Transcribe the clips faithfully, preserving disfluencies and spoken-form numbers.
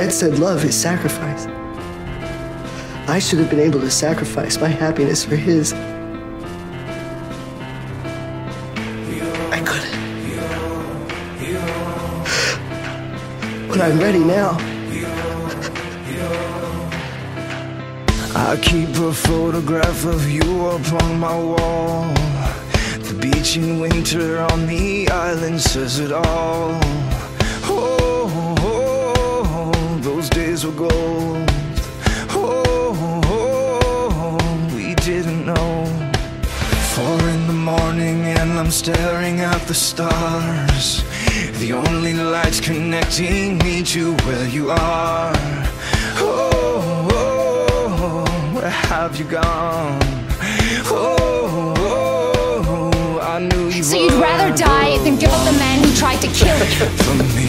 Ed said love is sacrifice. I should have been able to sacrifice my happiness for his. I couldn't. But I'm ready now. I keep a photograph of you up on my wall. The beach in winter on the island says it all. Oh, oh, oh, those days were gold. Oh, oh, oh, we didn't know. Four in the morning and I'm staring at the stars. The only light's connecting me to where you are. Oh, have you gone? Oh, oh, oh, I knew you. So you'd rather die than give up the man who tried to kill you? For me,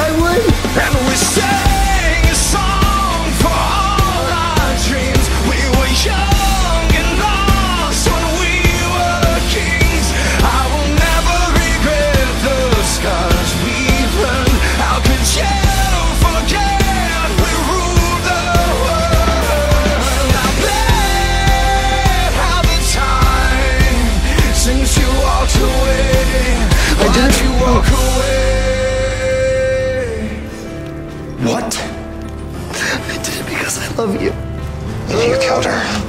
I would. And we sang a song for all our dreams. We were young and lost when we were kings. I will never regret the scars we've learned. How could you? Walk away. What? I did it because I love you. And you killed her.